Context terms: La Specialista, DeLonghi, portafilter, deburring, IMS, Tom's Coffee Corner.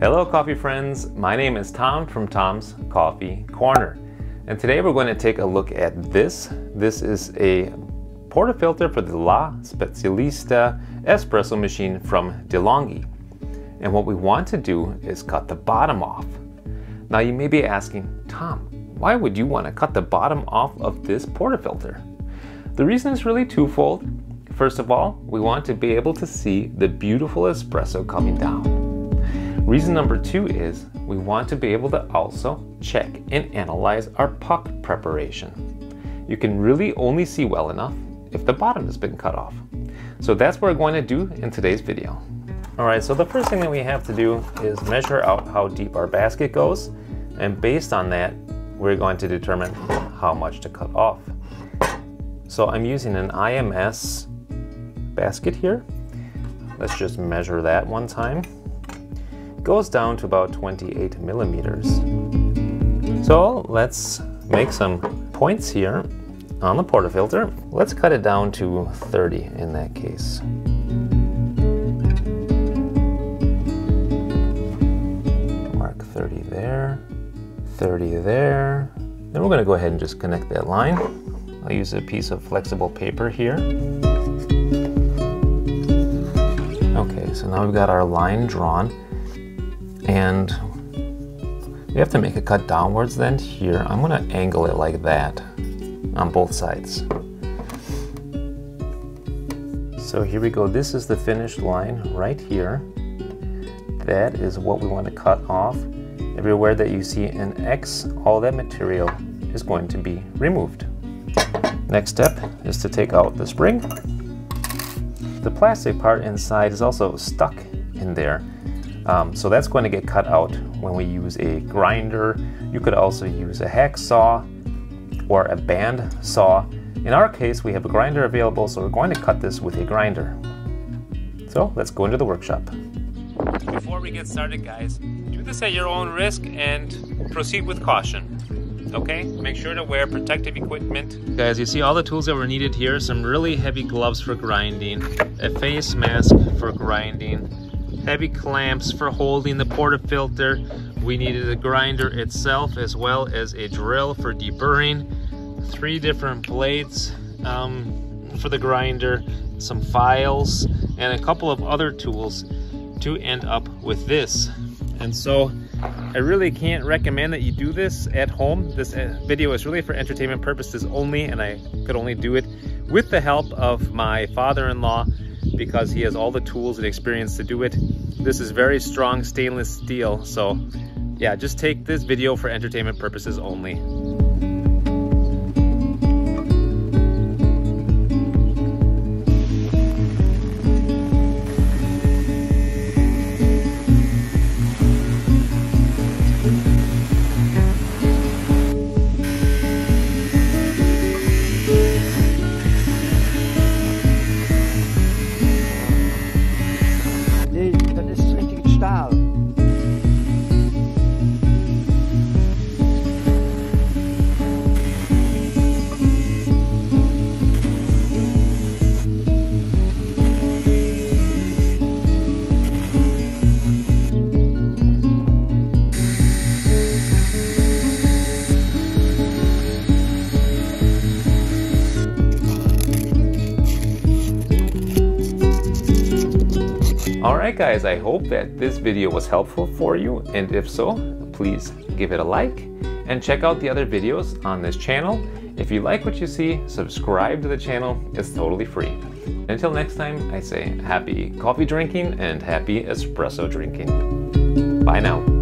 Hello coffee friends, my name is Tom from Tom's Coffee Corner, and today we're going to take a look at this is a portafilter for the La Specialista espresso machine from DeLonghi. And what we want to do is cut the bottom off. Now you may be asking, Tom, why would you want to cut the bottom off of this portafilter? The reason is really twofold. First of all, we want to be able to see the beautiful espresso coming down. Reason number two is we want to be able to also check and analyze our puck preparation. You can really only see well enough if the bottom has been cut off. So that's what we're going to do in today's video. All right, so the first thing that we have to do is measure out how deep our basket goes. And based on that, we're going to determine how much to cut off. So I'm using an IMS basket here. Let's just measure that one time. Goes down to about 28 millimeters. So let's make some points here on the portafilter. Let's cut it down to 30 in that case. Mark 30 there, 30 there. Then we're going to go ahead and just connect that line. I'll use a piece of flexible paper here. Okay, so now we've got our line drawn. And we have to make a cut downwards then here. I'm going to angle it like that on both sides. So here we go. This is the finished line right here. That is what we want to cut off. Everywhere that you see an X, all that material is going to be removed. Next step is to take out the spring. The plastic part inside is also stuck in there. So that's going to get cut out when we use a grinder. You could also use a hacksaw or a band saw. In our case, we have a grinder available, so we're going to cut this with a grinder. So let's go into the workshop. Before we get started, guys, do this at your own risk and proceed with caution. Okay, make sure to wear protective equipment. Guys, you see all the tools that were needed here. Some really heavy gloves for grinding, a face mask for grinding, heavy clamps for holding the portafilter. We needed a grinder itself as well as a drill for deburring, three different blades for the grinder, some files, and a couple of other tools to end up with this. And so I really can't recommend that you do this at home. This video is really for entertainment purposes only, and I could only do it with the help of my father-in-law, because he has all the tools and experience to do it. This is very strong stainless steel, so yeah, just take this video for entertainment purposes only. Alright guys, I hope that this video was helpful for you, and if so, please give it a like and check out the other videos on this channel. If you like what you see, subscribe to the channel, it's totally free. Until next time, I say happy coffee drinking and happy espresso drinking. Bye now.